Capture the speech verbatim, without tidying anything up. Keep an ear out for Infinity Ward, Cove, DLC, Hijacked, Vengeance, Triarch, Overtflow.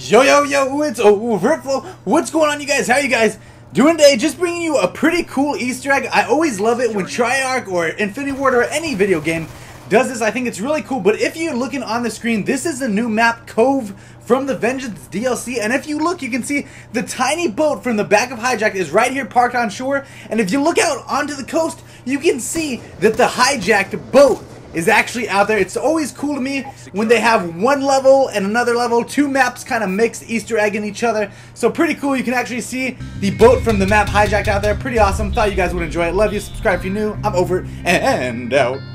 Yo, yo, yo, it's Overtflow. What's going on, you guys? How you guys doing today? Just bringing you a pretty cool Easter egg. I always love it when Triarch or Infinity Ward or any video game does this. I think it's really cool. But if you're looking on the screen, this is the new map Cove from the Vengeance D L C, and if you look, you can see the tiny boat from the back of Hijacked is right here parked on shore, and if you look out onto the coast, you can see that the Hijacked boat is actually out there. It's always cool to me when they have one level and another level, two maps kind of mixed, Easter egg in each other. So pretty cool. You can actually see the boat from the map Hijacked out there. Pretty awesome. Thought you guys would enjoy it. Love you. Subscribe if you're new. I'm over and out.